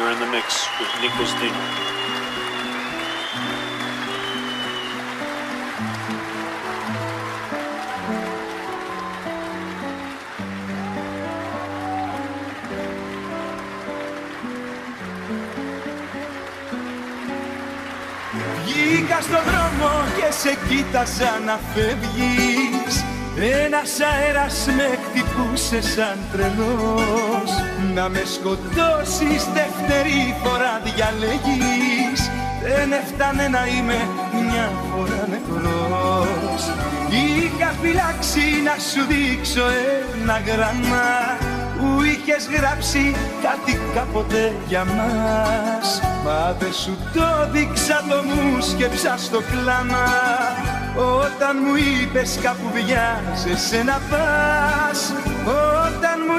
You're in the mix with Nikos Dinno. Βγήκα στον δρόμο και σε κοίταζα να φεύγεις. Ένας αέρας με χτυπούσε σαν τρελός. Να με σκοτώσεις δεύτερη φορά διαλέγεις. Δεν έφτανε να είμαι μια φορά νεκρός. Είχα φυλάξει να σου δείξω ένα γράμμα που είχες γράψει κάτι κάποτε για μας. Μα δε σου το δείξα, το μου σκέψα στο κλάμα όταν μου είπες κάπου βιάζεσαι να πας. Όταν μου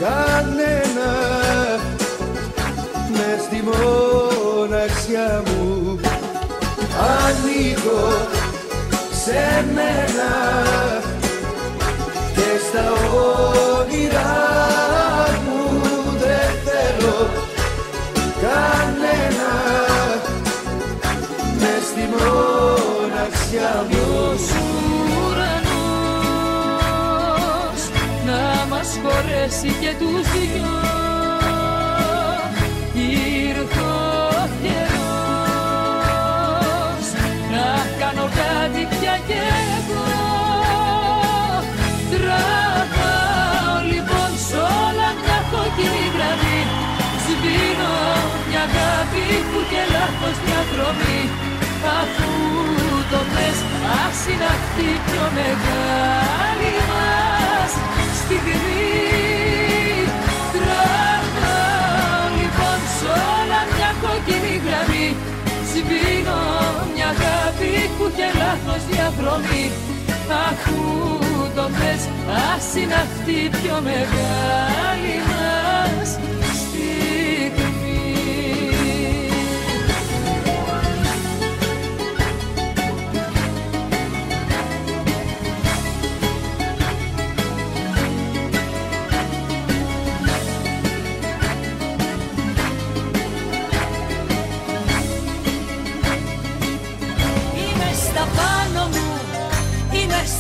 κανένα μες στη μοναξιά μου. Ανήκω σε μένα και στα όνειρά μου δεν θέλω κανένα μες στη μοναξιά μου. Ο ουρανός να μας χωρέσει και τους δυο. Ήρθε ο καιρός να κάνω κάτι πια κι εγώ. Τραβάω λοιπόν σ' όλα μια κόκκινη γραμμή. Σβήνω μια αγάπη που και λάθος μια δρομή. Αφού το πες ας είναι αυτή πιο μεγάλη μας στιγμή. Τραβάω λοιπόν σ' όλα μια κόκκινη γραμμή. Σβήνω μια αγάπη που και λάθος μια δρομή. Αφού το πες ας είναι αυτή πιο μεγάλη μας.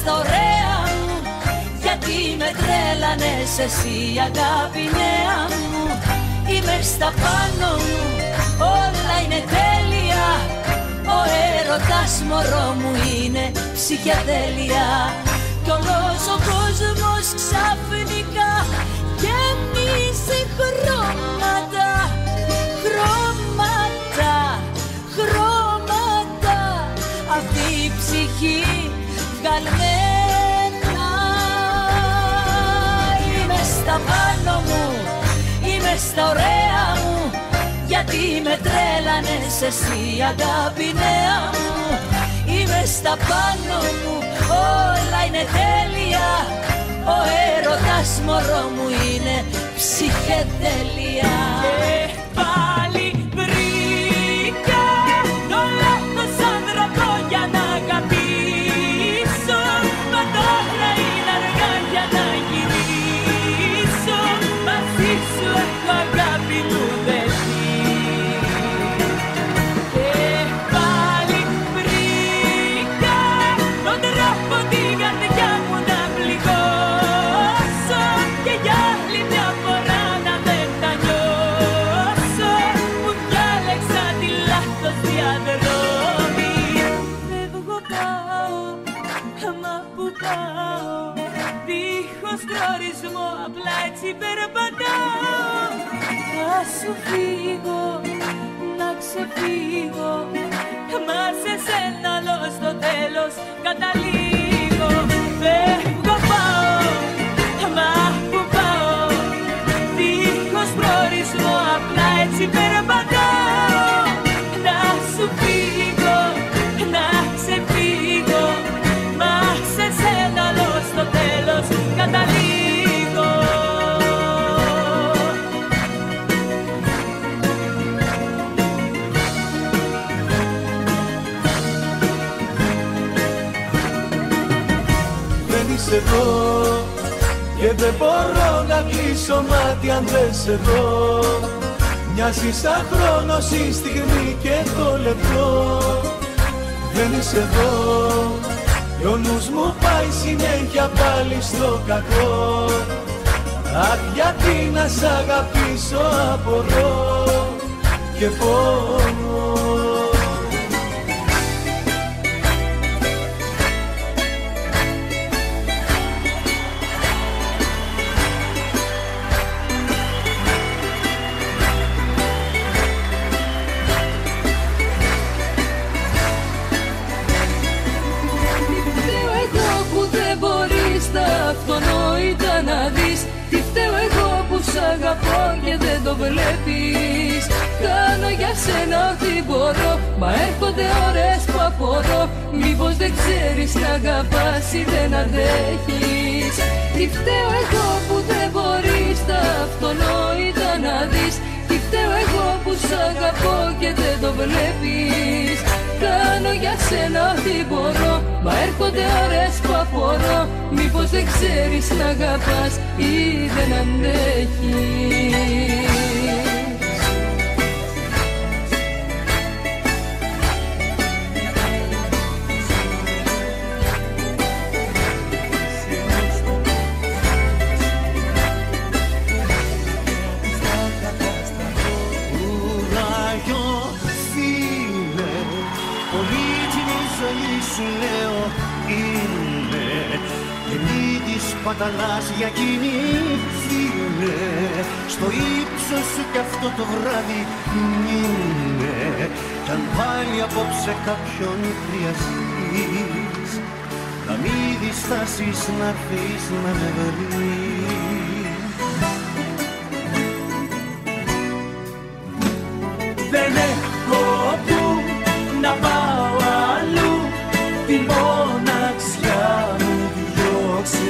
Στα ωραία μου, γιατί με τρέλανες εσύ αγάπη νέα μου. Είμαι στα πάνω μου, όλα είναι τέλεια. Ο έρωτας μωρό μου είναι ψυχιατέλεια. Κι όλος ο κόσμος ξαφνικά γεμίζει χρώματα. Χρώματα, χρώματα, αυτή η ψυχή καλμένα. Είμαι στα πάνω μου, είμαι στα ωραία μου, γιατί με τρέλανες εσύ αγάπη νέα μου. Είμαι στα πάνω μου, όλα είναι τέλεια. Ο έρωτας μωρό μου είναι ψυχεδέλεια. Δίχως γνωρισμό απλά έτσι περπατάω. Θα σου φύγω, να ξεφύγω, μα σε σένα όλο στο τέλος καταλήγω. Φεύγω πάω, μα που πάω σε βρω. Και δεν μπορώ να κλείσω μάτι αν δεν σε βρω. Μοιάζει σαν χρόνος η στιγμή και το λεπτό. Δεν είσαι εδώ. Κι ο νους μου πάει συνέχεια πάλι στο κακό. Αχ, γιατί να σ' αγαπήσω απορώ και πόνο. Αυτονόητα να δεις, τι φταίω εγώ που σ' αγαπώ και δεν το βλέπεις. Κάνω για σένα ό,τι μπορώ, μα έρχονται ώρες που απορώ. Μήπως δεν ξέρεις να αγαπάς ή δεν αντέχεις. Τι φταίω εγώ που δεν μπορείς τα αυτονόητα να δεις. Τι φταίω εγώ που σ' αγαπώ και δεν το βλέπεις. Κάνω για σένα ό,τι μπορώ, μα έρχονται ώρες που απορώ. Μήπως δεν ξέρεις να αγαπάς ή δεν αντέχεις. Παταλάσσια εκείνη φίλε, στο ύψος σου κι αυτό το βράδυ μείνε. Κι αν πάλι απόψε κάποιον χρειαστείς, να μη διστάσεις να έρθεις να με βρεις. Δεν έχω που να πάω αλλού, τη μοναξιά μου διώξε.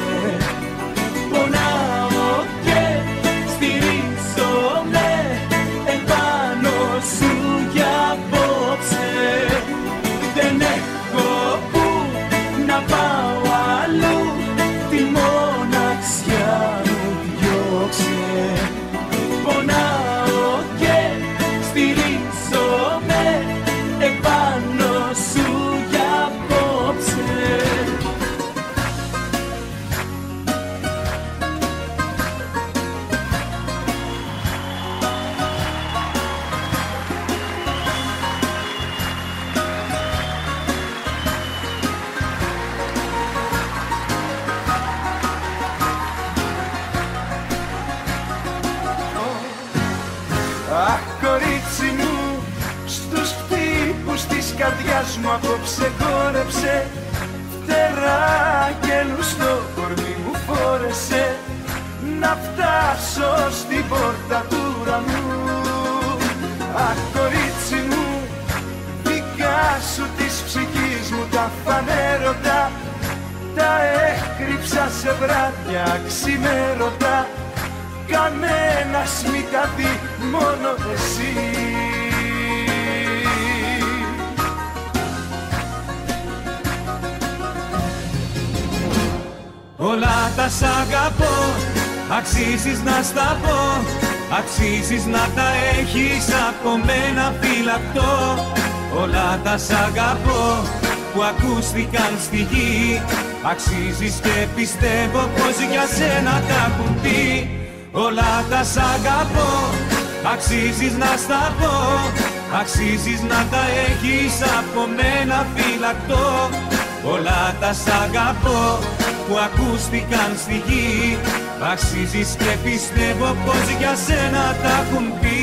Μου απόψε κόρεψε, φτερά κελού στο κορμί μου φόρεσε. Να φτάσω στην πόρτα του ουρανού. Αχ, κορίτσι μου, δικά σου της ψυχής μου τα φανέρωτα. Τα έκρυψα σε βράδια ξημέρωτα. Κανένας μη τα δει, μόνο εσύ. Όλα τα σ' αγαπώ, αξίζεις να στα πω. Αξίζεις να τα έχεις από μένα φυλακτό. Όλα τα σ' αγαπώ που ακούστηκαν στη γη. Αξίζεις και πιστεύω πως για σένα τα έχουν πει. Όλα τα σ' αγαπώ, αξίζεις να στα πω. Αξίζεις να τα έχεις από μένα φυλακτό. Όλα τα σ' αγαπώ που ακούστηκαν στη γη. Αξίζεις και πιστεύω πως για σένα τα έχουν πει.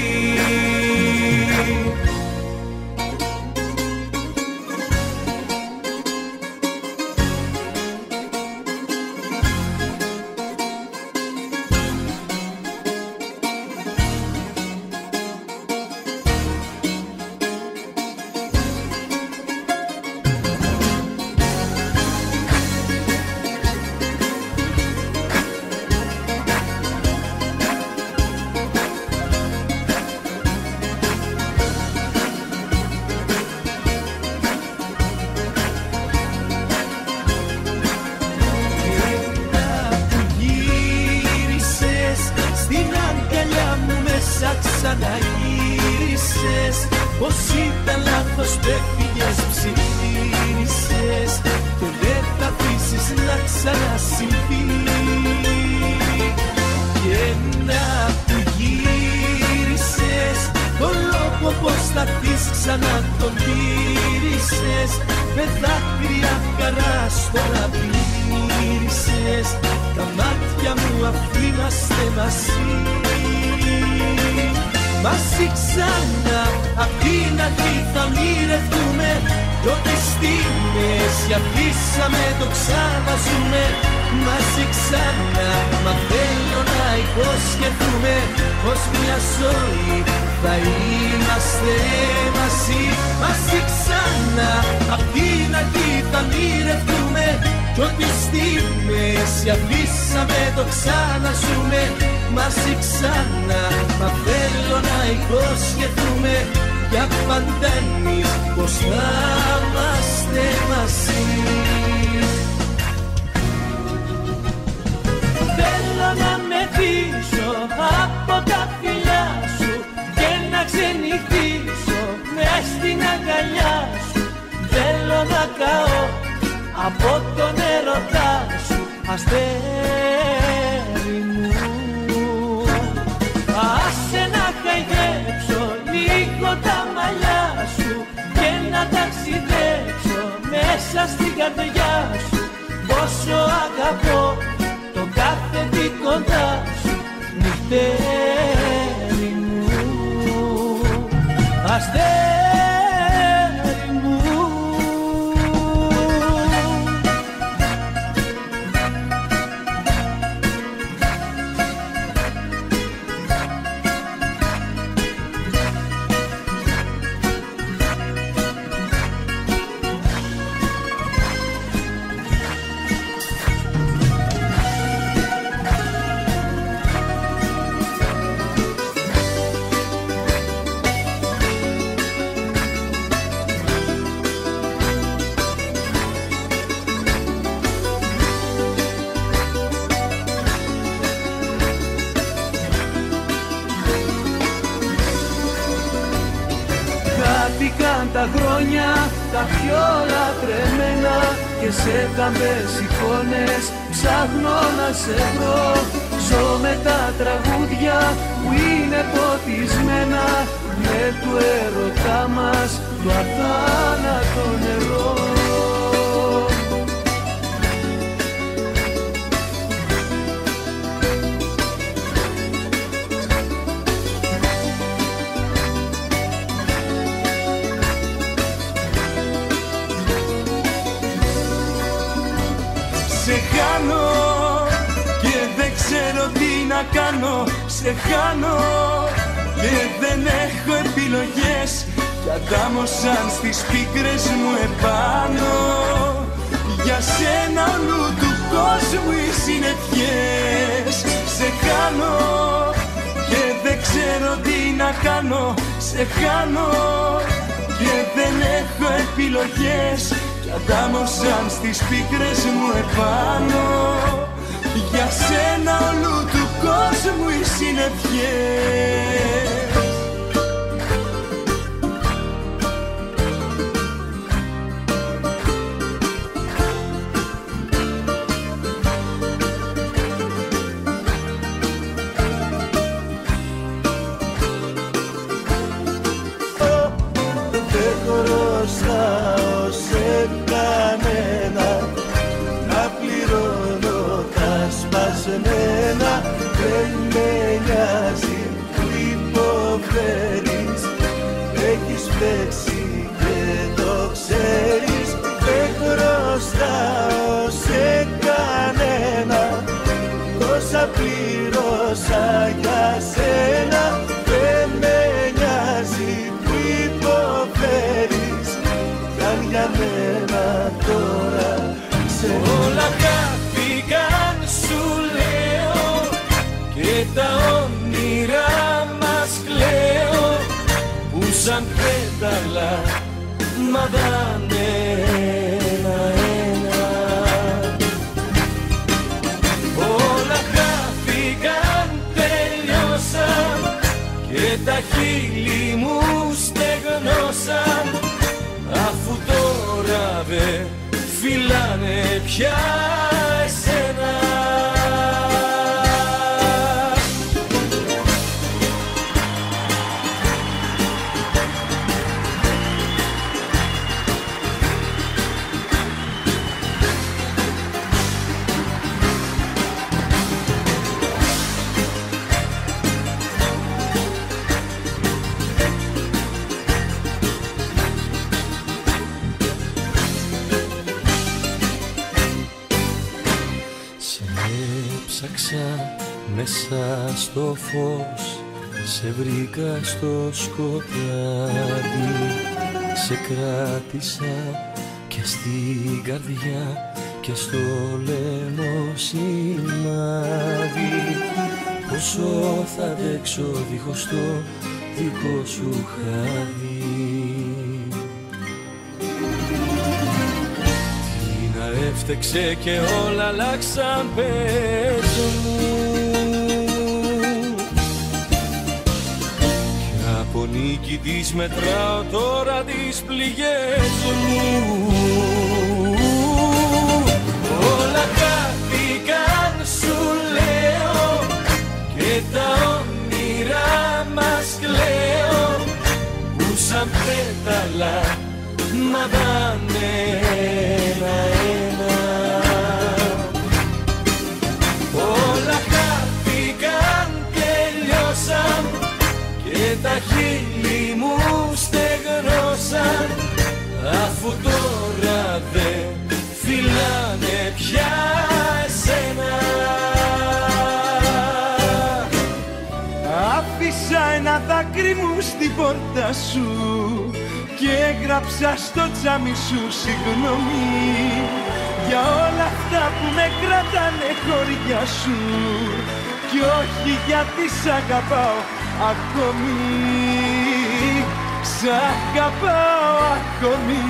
ξαναγύρισες, πως ήταν λάθος τέχτηκες, ψηφίσες και δεν θα αφήσεις να ξανασυμβεί. Και να που γύρισες, το λόγο πως θα δεις ξανά τον γύρισες, με δάκρυα χαράς τώρα πλήρησες, τα μάτια μου αφήναστε μαζί. Μαζί ξανά, απ' την αρχή θα ονειρευτούμε. Τότε στιγμές γυαλίσαμε, το ξαναζούμε. Μαζί ξανά, μα θέλω να υποσχεθούμε, πως μια ζωή θα είμαστε μαζί. Μαζί ξανά, απ' την αρχή θα ονειρευτούμε. Κι ό,τι στιγμές γυαλίσαμε, το ξαναζούμε. Μαζί ξανά, μα θέλω να υποσχεθούμε, για πάντα εμείς πως θα είμαστε μαζί. Θέλω να με πίσω από τα φιλιά σου και να ξενυχτήσω μες στην αγκαλιά σου. Θέλω να καώ από τον ερωτά σου, αστέρι μου. Άσε να χαϊδέψω λίγο τα μαλλιά σου και να ταξιδέψω μέσα στην καρδιά σου. Πόσο αγαπώ το κάθε τι κοντά σου, νυχτέρι μου, αστέρι μου. Τα χρόνια τα πιο λατρεμένα και σε καμπές εικόνες ψάχνω να σε βρω. Ζω με τα τραγούδια που είναι ποτισμένα, με του έρωτά μας το αθάνατο νερό. Και δεν ξέρω τι να κάνω, σε χάνω και δεν έχω επιλογές. Κι αντάμωσαν στις πίκρες μου επάνω, για σένα όλου του κόσμου οι συννεφιές. Σε χάνω και δεν ξέρω τι να κάνω, σε χάνω και δεν έχω επιλογές. Κι αντάμωσαν στις πίκρες μου επάνω, για σένα όλου του κόσμου οι συννεφιές. Δεν με νοιάζει που υποφέρεις, έχεις παίξει και το ξέρεις. Δεν χρωστάω σε κανένα, τόσα πλήρωσα για σένα. Δεν με νοιάζει που υποφέρεις, κι αν για μένα τώρα σε όλα χάθηκαν σου. Και τα όνειρά μας κλαίω, που σαν πέταλα μα δάνε ένα-ένα. Όλα χάθηκαν, τελειώσαν και τα Τα χείλη μου στεγνώσαν, αφού τώρα δε φιλάνε πια εσένα. Ψάξα μέσα στο φως, σε βρήκα στο σκοτάδι. Σε κράτησα και στην καρδιά και στο λαιμό σημάδι. Πόσο θα αντέξω δίχως το δικό σου χάδι. Έφταξε και όλα αλλάξαν, πέτω μου. Κι από νίκη της μετράω τώρα τις πληγές μου. Όλα χάθηκαν σου λέω, και τα όνειρά μας κλαίω, που σαν πέταλα μα δάνε ένα-ένα. Όλα χάθηκαν, τελειώσαν, και τα χείλη μου στεγνώσαν, αφού τώρα δεν φιλάνε πια εσένα. Άφησα ένα δάκρυ μου στην πόρτα σου και έγραψα στο τσάμι σου συγγνώμη για όλα αυτά που με κράτανε χωριά σου, κι όχι γιατί σ' αγαπάω ακόμη. Σ' αγαπάω ακόμη.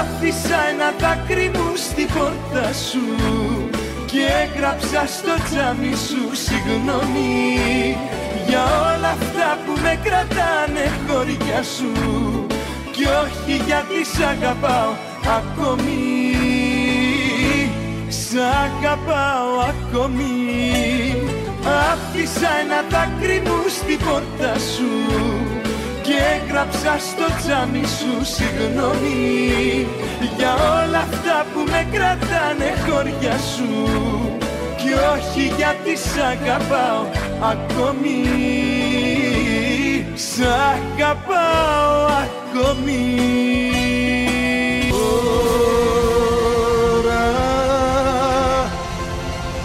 Άφησα ένα δάκρυ μου στην πόρτα σου και έγραψα στο τσάμι σου συγγνώμη για όλα αυτά που με κρατάνε χωριά σου, κι όχι γιατί σ' αγαπάω ακόμη. Σ' αγαπάω ακόμη. Άφησα ένα δάκρυ μου στην πόρτα σου και έγραψα στο τσάμι σου συγγνώμη για όλα αυτά που με κρατάνε χωριά σου, κι όχι γιατί σ' αγαπάω ακόμη. Σ' αγαπάω ακόμη. Τώρα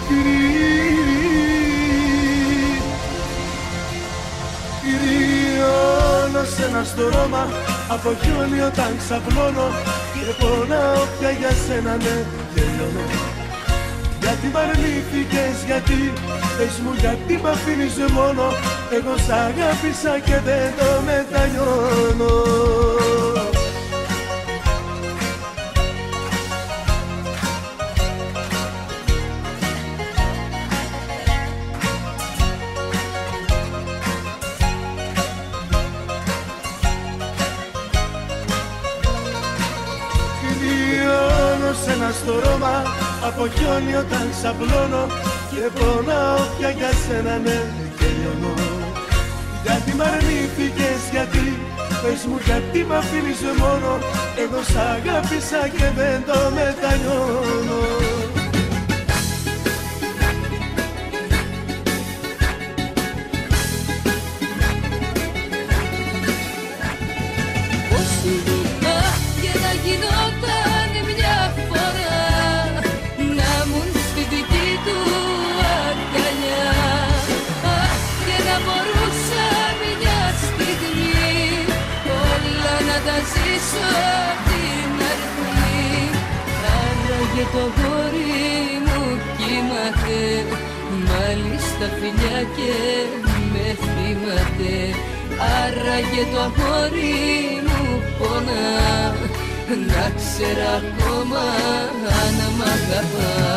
κρυώνω στο Ρώμα από χιόνι όταν ξαπλώνω, και πονάω πια για σένα, ναι, τελειώνω. Γιατί μ' αρνήθηκες, γιατί, πες μου γιατί μ' αφήνεις μόνο, εγώ σ' αγάπησα και δεν το μετανιώνω. Στο Ρώμα από χιόνι όταν ξαπλώνω, και πονάω πια για σένα, ναι, και λιώνω. Γιατί μ' αρνήθηκες, γιατί, πες μου γιατί μ' αφήνεις μόνο, εγώ σ' αγάπησα και δεν το μετανιώνω. Όσοι δουλειά και να γινόταν μια φορά να μουν στη δική του αγκαλιά, αχ, και να μπορούσα μια στιγμή όλα να τα ζήσω απ' την αρχή. και το γόρι μου κύματε, μάλιστα φιλιά και με θυμάται. Άρα και το αγόρι μου πονά, να ξέρα ακόμα αν μ' αγαπά.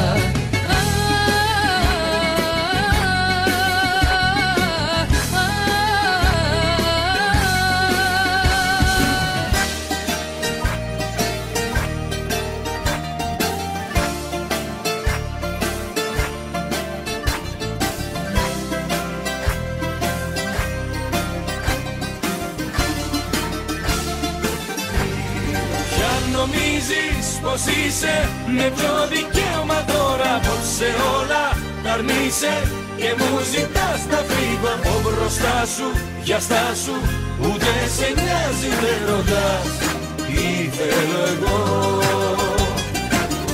Πως είσαι, με ποιο δικαίωμα τώρα πως σε όλα τα αρνείσαι και μου ζητάς να φύγω από μπροστά σου, για στάσου, ούτε σε νοιάζει δεν ρωτάς τι θέλω εγώ.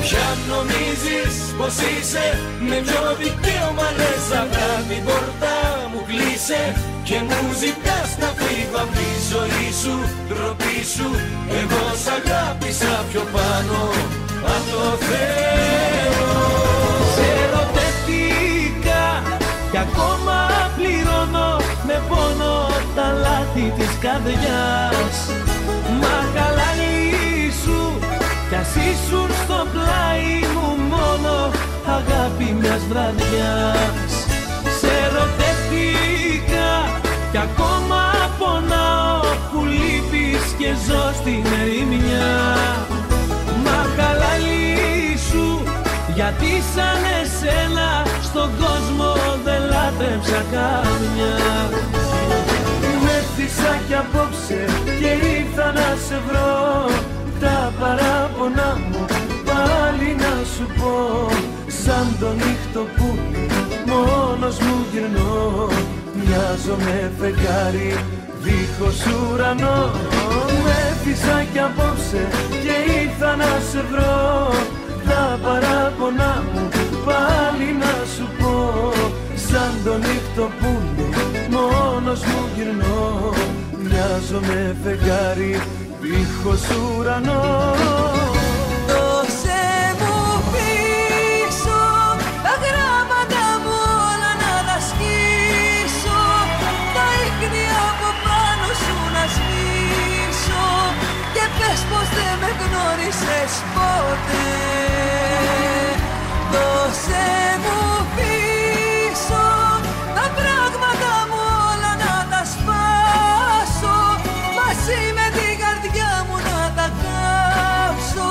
Ποια νομίζεις πως είσαι, με ποιο δικαίωμα λες αυτά την πόρτα μου κλείσε και μου ζητάς να φύγω απ' τη ζωή σου, ντροπή σου. Εγώ σ' αγάπησα πιο πάνω απ' το Θεό. Σε ερωτεύτηκα κι ακόμα πληρώνω με πόνο τα λάθη της καρδιάς. Μα καλά ήσου κι ας ήσουν στο πλάι μου μόνο αγάπη μιας βραδιάς. Σε ερωτεύτηκα κι ακόμα πονάω που λείπεις και ζω στην ερημιά. Μα καλά λύσου, γιατί σαν εσένα στον κόσμο δεν λάτρεψα καμιά. Μέτρησα κι απόψε και ήρθα να σε βρω, τα παράπονα μου πάλι να σου πω. Σαν το νύχτο που μόνος μου γυρνώ, μοιάζομαι φεγγάρι δίχως ουρανό. Μέτρησα κι απόψε και ήρθα να σε βρω, τα παράπονα μου πάλι να σου πω. Σαν το νύχτο που μόνος μου γυρνώ, μοιάζομαι φεγγάρι δίχως ουρανό. Γνώρισες ποτέ, δώσε μου πίσω τα πράγματα μου όλα να τα σπάσω, μαζί με την καρδιά μου να τα κάψω,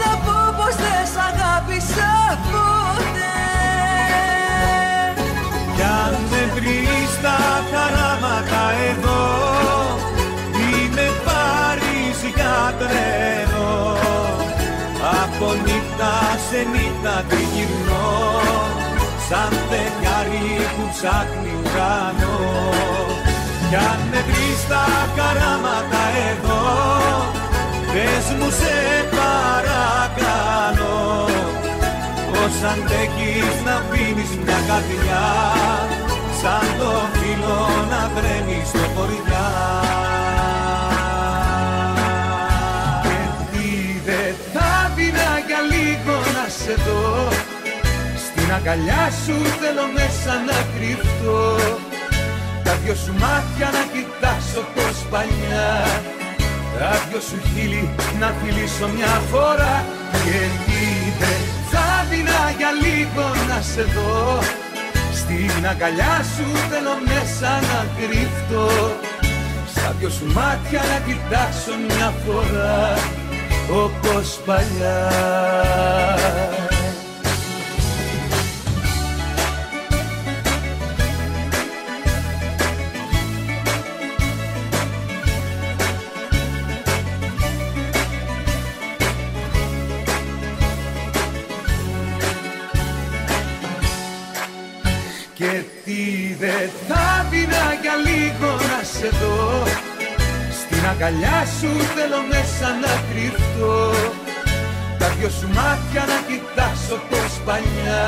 να πω πως δεν σ' αγάπησα ποτέ. Κι αν με βρεις τα χαράματα εδώ ή με πάρεις για τρένο, από νύχτα σε νύχτα τη γυρνώ, σαν φεγγάρι που ψάχνει ουρανό. Κι αν με βρεις τα καράματα εδώ, πες μου σε παρακαλώ, πως αντέχεις να πίνεις μια καρδιά, σαν το φύλλο να βρέμει στο χωριά. Σε δω, στην αγκαλιά σου θέλω μέσα να κρυφτώ, τα δυο σου μάτια να κοιτάξω πως παλιά, τα δυο σου χείλη να φιλήσω μια φορά. Και πείτε θα δεινά για λίγο να σε δω, στην αγκαλιά σου θέλω μέσα να κρυφτώ, στα δυο σου μάτια να κοιτάξω μια φορά όπως παλιά. Και τι δε θα δεινά για λίγο να σε δω, στην αγκαλιά σου θέλω μέσα να κρυφτώ, τα δυο σου μάτια να κοιτάξω πως παλιά,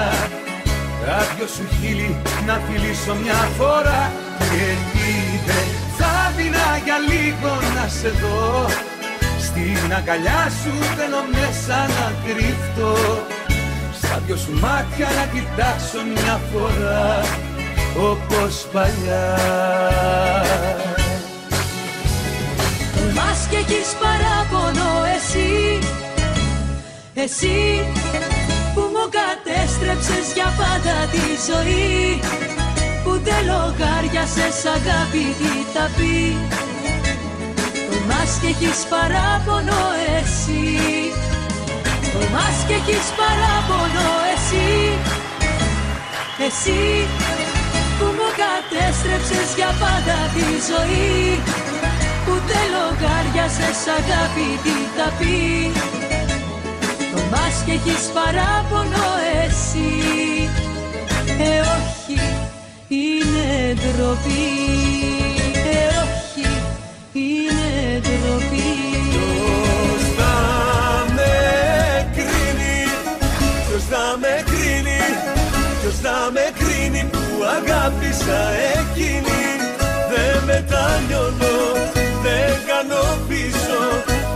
τα δυο σου χείλη να φιλήσω μια φορά. Και τι δε θα δεινά για λίγο να σε δω, Την αγκαλιά σου μπαίνω μέσα να κρύφτω, στα δυο σου μάτια να κοιτάξω μια φορά όπως παλιά. Μας κι έχεις παράπονο εσύ, εσύ που μου κατέστρεψες για πάντα τη ζωή, που δεν λογάριασες αγάπη τι θα πει. Μας κι έχεις παράπονο εσύ, μας κι έχεις παράπονο εσύ, εσύ που μου κατέστρεψες για πάντα τη ζωή, που δεν λογάριασες αγάπη τι θα πει. Μας κι έχεις παράπονο εσύ, όχι είναι ντροπή. Ποιος να με κρίνει που αγάπησα εκείνη, δεν μετανιώνω, δεν κάνω πίσω,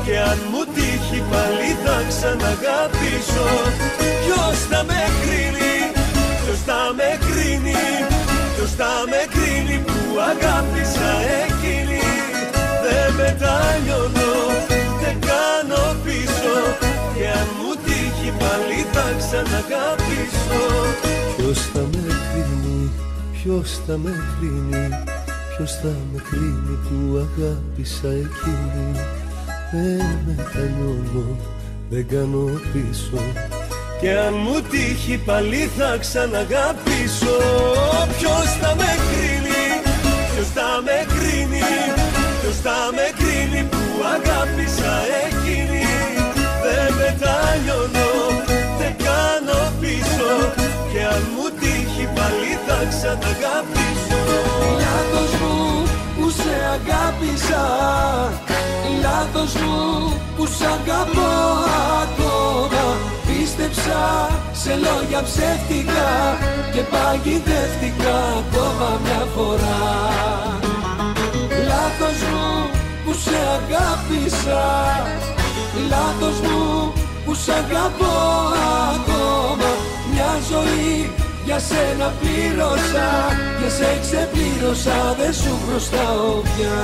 και αν μου τύχει πάλι θα ξαναγαπήσω. Ποιος να με κρίνει, ποιος να με κρίνει, ποιος να με κρίνει που αγάπησα εκείνη, δεν μετανιώνω, δεν κάνω πίσω, και αν μου τύχει πάλι θα ξαναγαπήσω. Ποιος θα με κρίνει, ποιος θα με κρίνει, ποιος θα με κρίνει που αγάπησα εκείνη, δεν μετανιώνω, δεν κάνω πίσω, και αν μου τύχει πάλι θα ξαναγαπήσω. Ποιος θα με κρίνει, ποιος θα με κρίνει, ποιος θα με κρίνει που αγάπησα εκείνη, δεν μετανιώνω, δεν κάνω πίσω, και αν μου τύχει πάλι θα ξαναγαπήσω. Λάθος μου που σε αγάπησα, λάθος μου που σ' αγαπώ ακόμα, πίστεψα σε λόγια ψεύτικα και παγιδεύτηκα ακόμα μια φορά. Λάθος μου που σε αγάπησα, λάθος μου που σ' αγαπώ ακόμα, μια ζωή για σένα πλήρωσα και σε ξεπλήρωσα, δεν σου χρωστάω πια.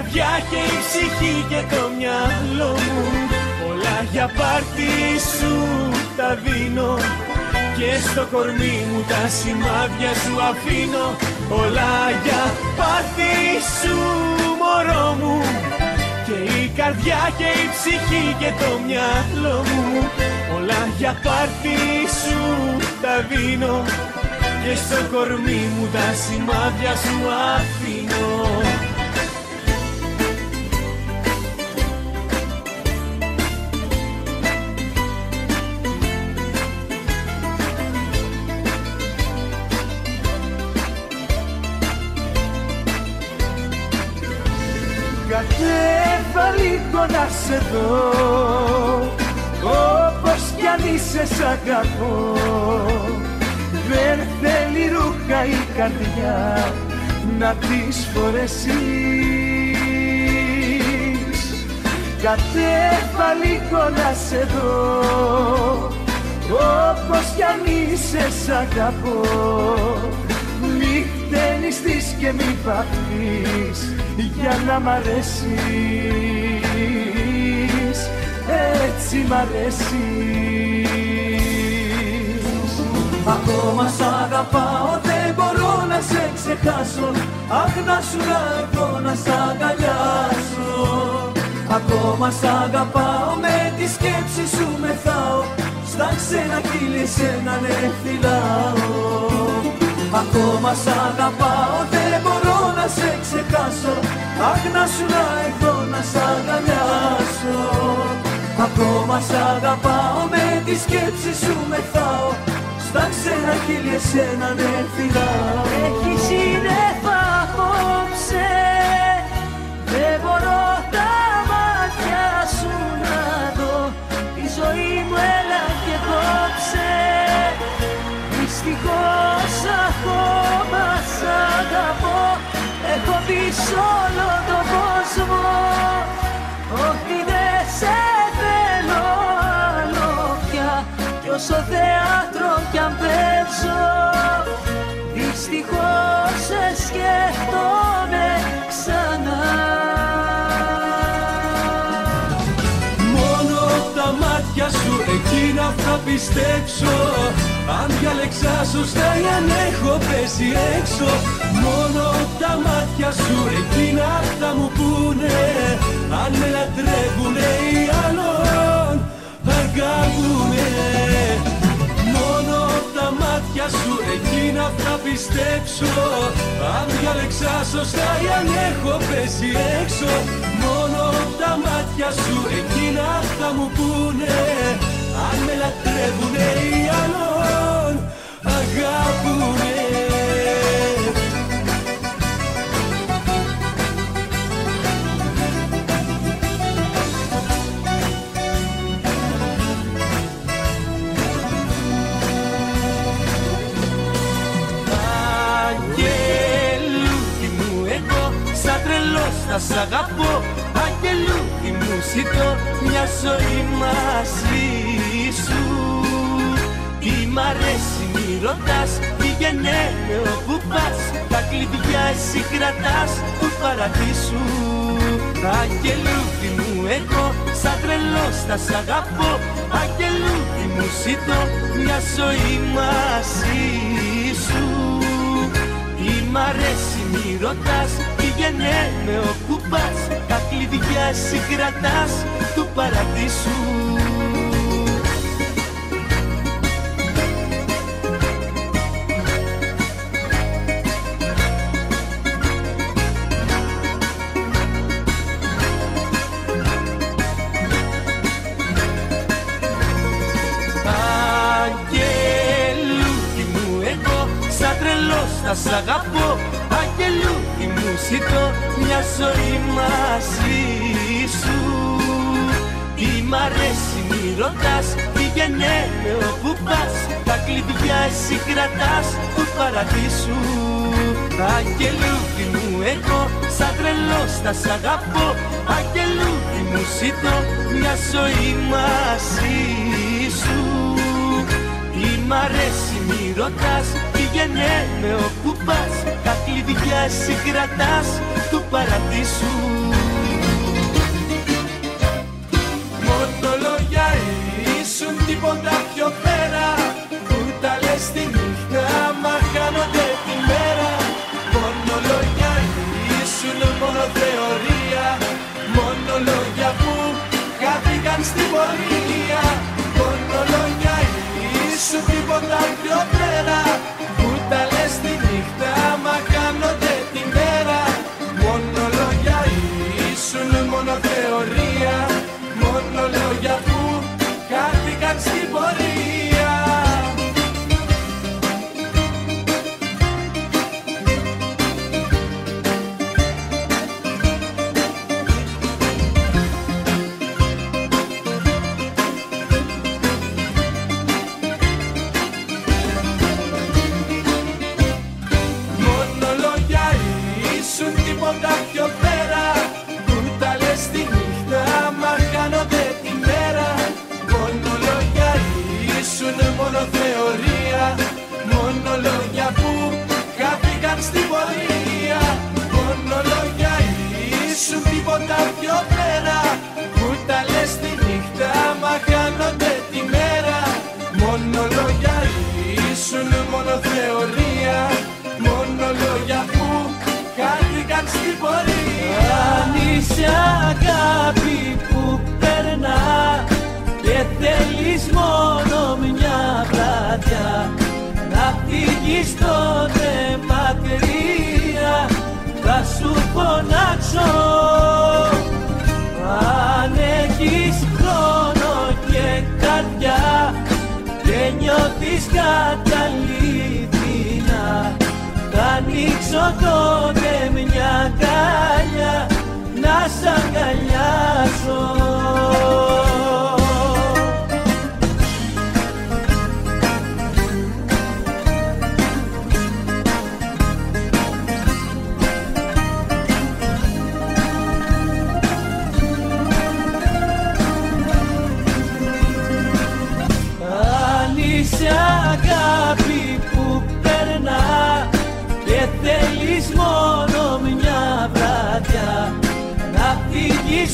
Καρδιά και η ψυχή και το μυαλό μου, όλα για πάρτι σου τα δίνω, και στο κορμί μου τα σημάδια σου αφήνω. Όλα για πάρτι σου μωρό μου, και η καρδιά και η ψυχή και το μυαλό μου, όλα για πάρτι σου τα δίνω, και στο κορμί μου τα σημάδια σου αφήνω. Κατέβα λίγο να σε δω, όπως κι αν είσαι σ' αγαπώ, δεν θέλει ρούχα η καρδιά να τις φορέσεις. Κατέβα λίγο να σε δω, όπως κι αν είσαι σ' αγαπώ, μη χτενιστείς και μη παθείς για να μ' αρέσεις, έτσι μ' αρέσεις. Ακόμα σ' αγαπάω, δεν μπορώ να σε ξεχάσω, αχ να σου ραγώ, να σ' αγκαλιάσω. Ακόμα σ' αγαπάω, με τη σκέψη σου μεθάω, στα ξένα χείλη σ' έναν εχθυλάω. Ακόμα σ' αγαπάω, δεν μπορώ να σε ξεχάσω, αχ να σου ραγώ, να σ' αγκαλιάσω. Ακόμα σ' αγαπάω, με τη σκέψη σου μεθάω, σ' στα ξένα χείλη εσέναν έφυγα. Έχει σύννεφα απόψε, δεν μπορώ τα μάτια σου να δω. Η ζωή μου έλα και κόψε, δυστυχώς ακόμα σ' αγαπώ. Έχω πει σ' όλο τον κόσμο ότι δεν σε θέλω άλλο πια, κι όσο θέατρο κι αν παίζω δυστυχώς σε σκέφτομαι ξανά. Μόνο τα μάτια σου εκείνα θα πιστέψω, αν διάλεξα σωστά για να έχω πέσει έξω. Μόνο τα μάτια σου εκείνα θα μου πούνε αν με λατρεύουνε ή άλλον αγαπούνε. Μόνο τα μάτια σου εκείνα θα πιστέψω, αν διάλεξα σωστά για να έχω πέσει έξω. Μόνο τα μάτια σου εκείνα θα μου πούνε αν με λατρεύουνε ή άλλον αγαπούνε. Αγγελούδι μου εγώ σαν τρελός θα σ' αγαπώ, αγγελούδι μου ζητώ μια ζωή μαζί σου. Τι μ' αρέσει μη ρωτάς, πήγαινε με όπου πας, τα κλειδιά εσύ κρατάς του παραδείσου. Αγγελούδι μου εγώ σαν τρελός θα σ' αγαπώ, αγγελούδι μου ζητώ μια ζωή μαζί σου. Μ' αρέσει μη ρωτάς, πήγαινε με όπου πας, τα κλειδιά συγκρατάς του παραδείσου. Θα σ' αγαπώ, αγγελούδι μου ζητώ μια ζωή μαζί σου. Τι μ' αρέσει μη ρωτάς, πήγαινε με όπου πας, τα κλειδιά εσύ κρατάς του παραδείσου. Αγγελούδι μου εγώ σαν τρελός θα σ' αγαπώ, αγγελούδι μου ζητώ μια ζωή μαζί σου. Τι μ' αρέσει μη ρωτάς, πήγαινε με όπου πας, τα κλειδιά συγκρατάς του παραδείσου. Μόνο λόγια ήσουν, τίποτα πιο πέρα, που τα λες τη νύχτα μα χάνονται τη μέρα. Μόνο λόγια ήσουν, μόνο θεωρία, μόνο λόγια που χάθηκαν στην πορεία. Μόνο λόγια ήσουν, τίποτα πιο πέρα, τα λες τη νύχτα μα κάνονται τη μέρα. Μόνο λόγια ήσουν, μόνο θεωρία, μόνο λόγια που χάθηκαν στην πορεία. Αν είσαι αγάπη που περνά και θέλεις μόνο μια βραδιά, να φύγεις τότε μακριά, θα σου φωνάξω. Αν έχεις χρόνο και καρδιά και νιώθεις κατά δώσω τότε μια αγκαλιά, να σ' αγκαλιάσω.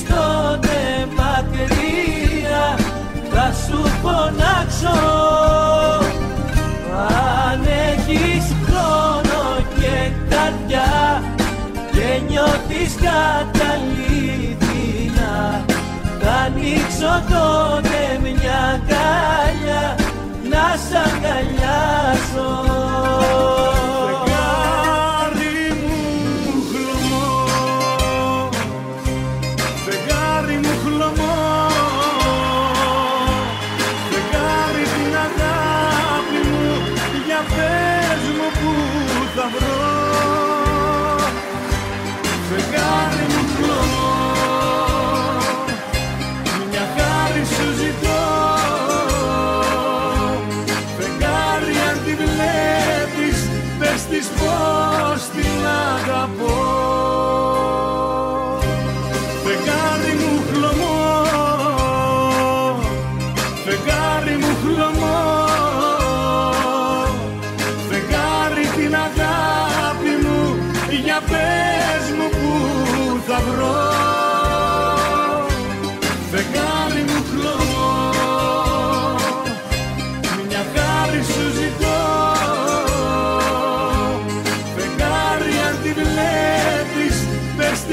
Τότε μακριά θα σου φωνάξω. Αν έχεις χρόνο και καρδιά και νιώθεις καταλήτηνα, θα ανοίξω τότε μια αγκαλιά, να σ' αγκαλιάσω. Πώς την αγαπώ, φεγγάρι μου χλωμό, φεγγάρι μου χλωμό, φεγγάρι την αγάπη μου, για πες μου που θα βρω. Φεγγάρι μου χλωμό, μια χάρη σου ζητώ.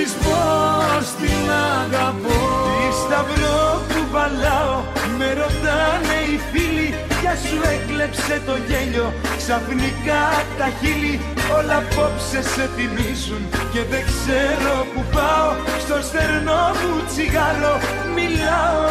Της πώς την αγαπώ. Τι σταυρό που βαλάω, με ρωτάνε οι φίλοι, ποια σου έκλεψε το γέλιο ξαφνικά τα χείλη. Όλα απόψε σε θυμίσουν και δεν ξέρω που πάω. Στο στερνό μου τσιγάρο μιλάω.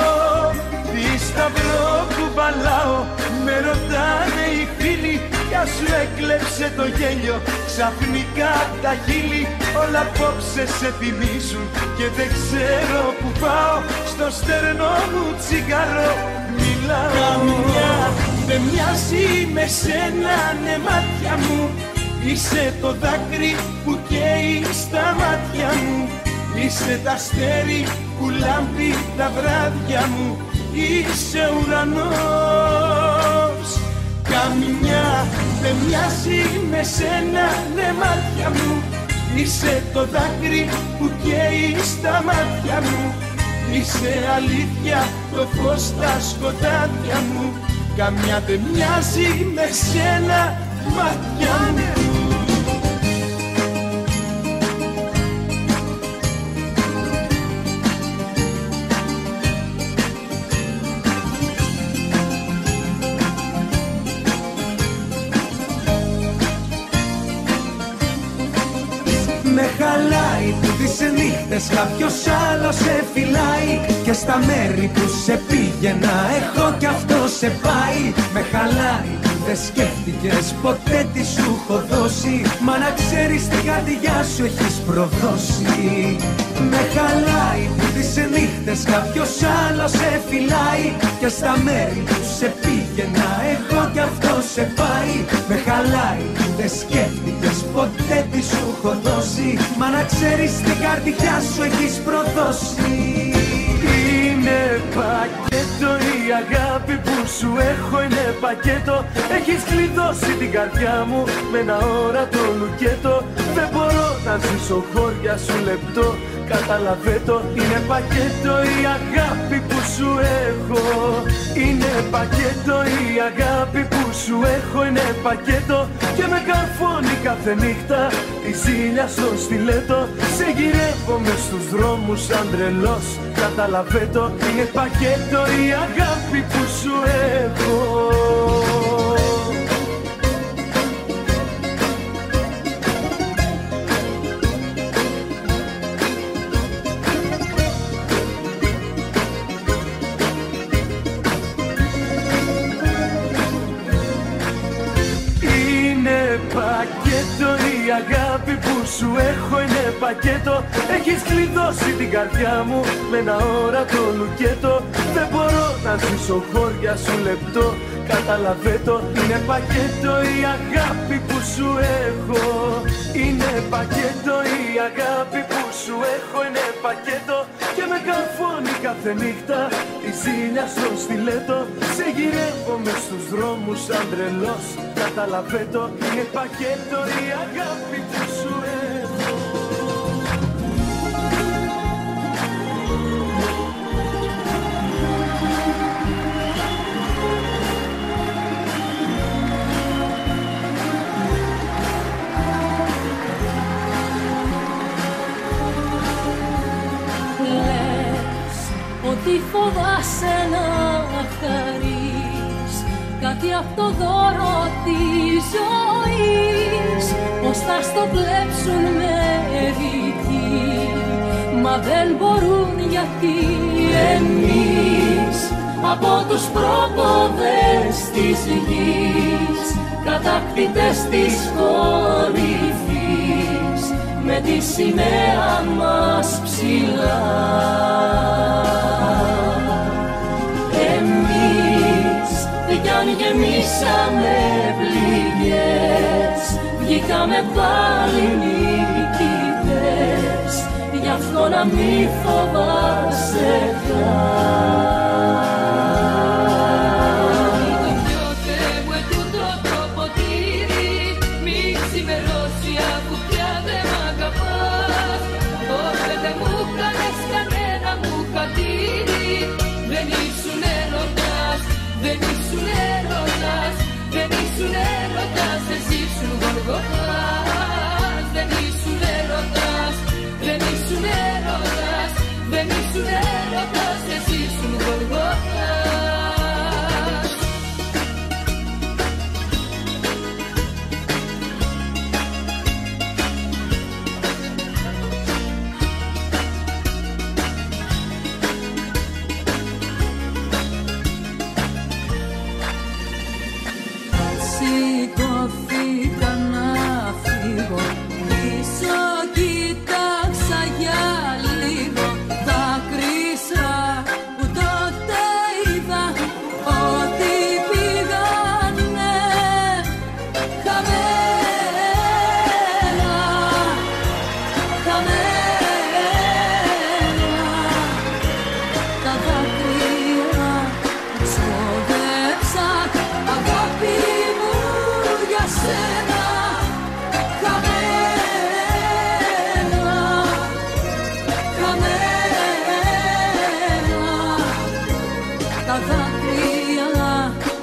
Τι σταυρό που βαλάω, με ρωτάνε οι φίλοι, ποια σου έκλεψε το γέλιο ξαφνικά τα χείλη. Όλα απόψε σε θυμίσουν και δεν ξέρω που πάω. Στο στερνό μου τσιγάρο μιλάω. Καμιά δεν μοιάζει με σένα, ναι μάτια μου, είσαι το δάκρυ που καίει στα μάτια μου, είσαι τ' αστέρι που λάμπει τα βράδια μου, είσαι ουρανός. Καμιά δεν μοιάζει με σένα, ναι μάτια μου, είσαι το δάκρυ που καίει στα μάτια μου, είσαι αλήθεια το φως στα σκοτάδια μου. Καμιά δεν μοιάζει με σένα, μάτια μου. Με χαλάει που τις νύχτες κάποιος άλλος σε φυλάει, και στα μέρη που σε πήγαινα έχω κι αυτό σε πάει. Με χαλάει που δεν σκέφτηκες ποτέ τι σου έχω δώσει, μα να ξέρεις την καρδιά σου έχεις προδώσει. Με χαλάει που τις νύχτες κάποιος άλλος σε φυλάει, και στα μέρη που σε πήγαινα έχω κι αυτό σε πάει. Με χαλάει που δεν σκέφτηκες ποτέ τι σου έχω δώσει, μα να ξέρεις την καρδιά σου έχεις προδώσει. Είναι πακέτο η αγάπη που σου έχω, είναι πακέτο. Έχεις κλειδώσει την καρδιά μου με ένα όρατο λουκέτο. Δεν μπορώ να ζήσω χώρια σου λεπτό, καταλαβαίνω. Είναι πακέτο η αγάπη που σου έχω, είναι πακέτο η αγάπη που σου έχω, είναι πακέτο. Και με καρφώνει κάθε νύχτα η ζήλια στο στιλέτο. Σε γυρεύω μες στους δρόμους σαν τρελός, καταλαβαίνω. Είναι πακέτο η αγάπη που σου έχω. Πακέτο η Η αγάπη που σου έχω είναι πακέτο. Έχεις κλειδώσει την καρδιά μου με ένα όρατο λουκέτο. Δεν μπορώ να ζήσω χώρια σου λεπτό. Καταλαβαίνω, είναι πακέτο η αγάπη που σου έχω. Είναι πακέτο η αγάπη που σου έχω. Είναι πακέτο και με καφώνει κάθε νύχτα η ζήλια στο στιλέτο. Σε γυρεύω μες στους δρόμους σαν τρελός. Καταλαβαίνω, είναι πακέτο η αγάπη που σου έχω. Ότι φοβάσαι να χαρείς κάτι απ' το δώρο της ζωής. Πως θα στο κλέψουν μερικοί, μα δεν μπορούν γιατί εμείς από τους πρόποδες της γης, κατακτητές της κορυφής, με τη σημαία μας ψηλά. Κι αν γεμίσαμε πληγές, βγήκαμε πάλι νικητές. Γι' αυτό να μη φοβάσαι πια. Σηκώθηκα να φύγω, πίσω κοίταξα για λίγο. Δάκρυσα που τότε είδα ότι πήγανε χαμένα, χαμένα. Τα δάκρυα ξόδεψα, αγάπη μου, για σένα χαμένα, χαμένα. Τα δάκρυα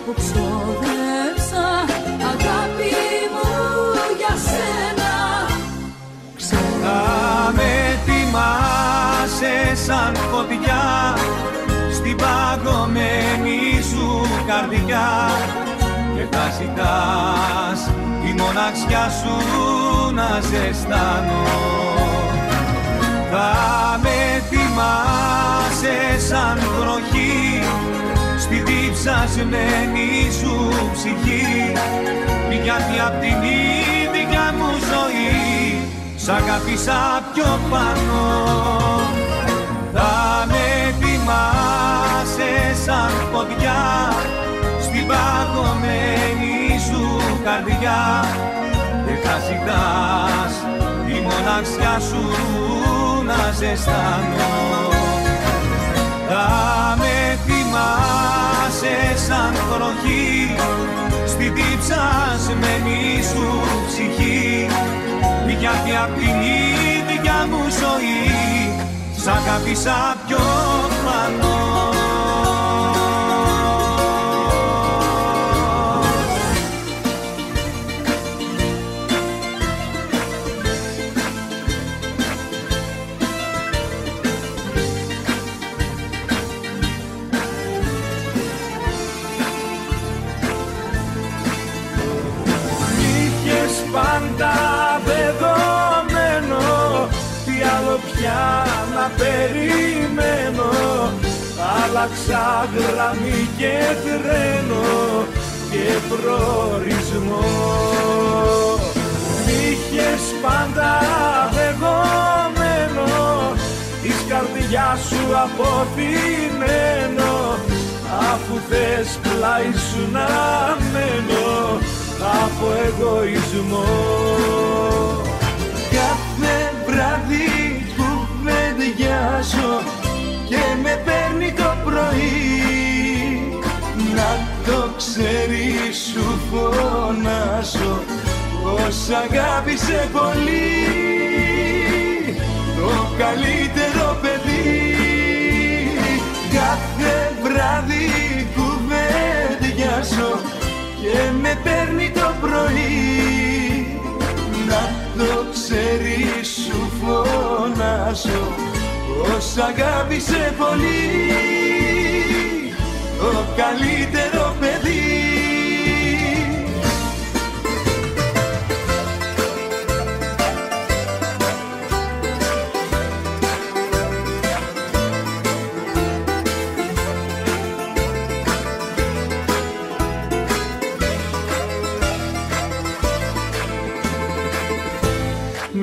που ξόδεψα, αγάπη μου, για σένα ξένα. Θα με τιμάσαι σαν φωτιά στην παγωμένη σου καρδιά, και θα ζητάς τη μοναξιά σου να ζεστάνω. Θα με θυμάσαι σαν βροχή στη διψασμένη σου ψυχή, γιατί απ' την ίδια μου ζωή σ' αγάπησα πιο πάνω. Θα με θυμάσαι σαν φωτιά στην παγωμένη σου καρδιά, και θα ζητάς τη μοναξιά σου να ζεστάνω. Θα με θυμάσαι σαν βροχή στη διψασμένη σου ψυχή, γιατί απ' την ίδια μου ζωή σ' αγάπησα πιο πάνω. Πάντα δεδομένο, τι άλλο πια να περιμένω. Άλλαξα γραμμή και τρένο και προορισμό. Μ' είχες σου αποθυμένο, αφού θες πλάι σου να μένω από εγωισμό. Κάθε βράδυ κουβεντιάζω και με παίρνει το πρωί, να το ξέρεις σου φωνάζω πως αγάπησε πολύ. Το καλύτερο παιδί, κάθε βράδυ κουβεντιάζω και με παίρνει το πρωί, να το ξέρεις σου φωνάζω πως αγάπησε πολύ. Το καλύτερο παιδί.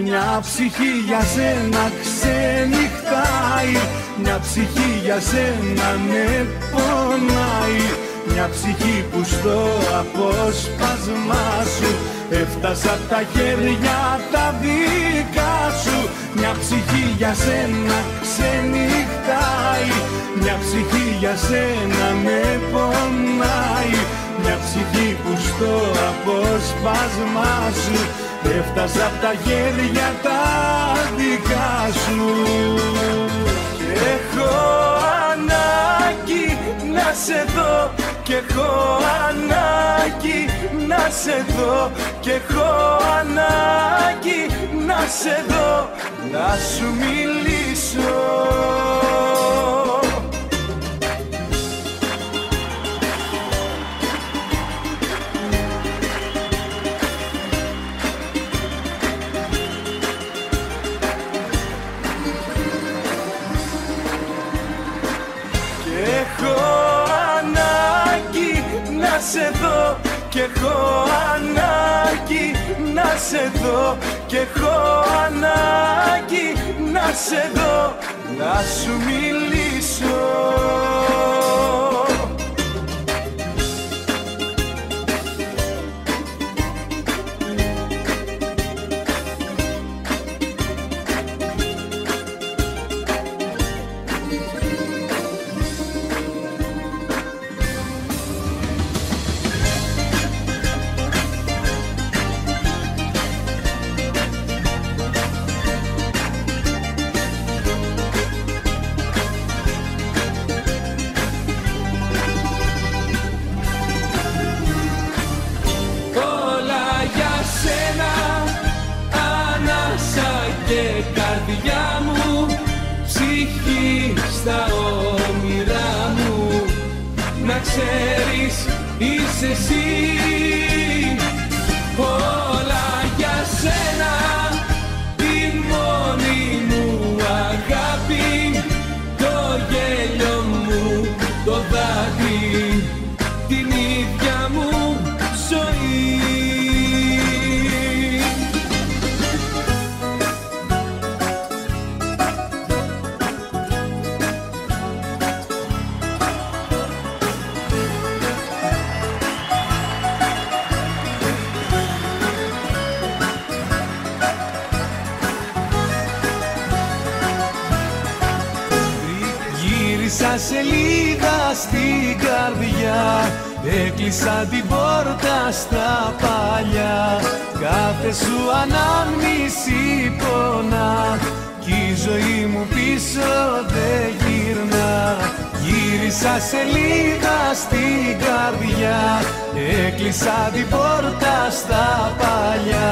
Μια ψυχή για σένα ξενυχτάει, μια ψυχή για σένα με πονάει, μια ψυχή που στο απόσπασμά σου έφτασα απ' τα χέρια τα δικά σου. Μια ψυχή για σένα ξενυχτάει, μια ψυχή για σένα με πονάει, μια ψυχή που στο απόσπασμά σου έφτασα απ' τα χέρια τα δικά σου. Έχω ανάγκη να σε δω, κι έχω ανάγκη να σε δω, κι έχω ανάγκη να σε δω, να σου μιλήσω. Σε δω, κι έχω ανάγκη να σε δω, κι έχω ανάγκη να σε δω, να σου μιλήσω. Στα όνειρά μου να ξέρεις είσαι εσύ, όλα για σένα, τη μόνη μου αγάπη, το γέλιο μου, το δάκρυ, την ίδια μου ζωή. Σελίδα στην καρδιά, έκλεισα την πόρτα στα παλιά. Κάθε σου ανάμνηση πονά κι η ζωή μου πίσω δεν γυρνά. Γύρισα σελίδα στην καρδιά, έκλεισα την πόρτα στα παλιά.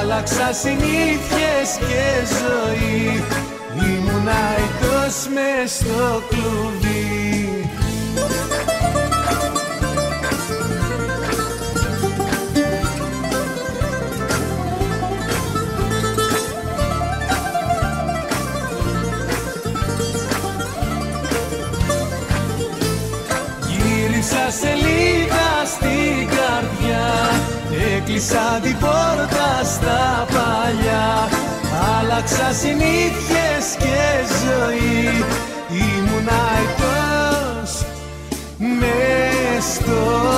Άλλαξα συνήθειες και ζωή, ήμουνα εκτός μες στο κλουβί. Γύρισα σελίδα στην καρδιά, έκλεισα την πόρτα στα παλιά. άλλαξα συνήθειες και ζωή. Ήμουνα εκτός μες στο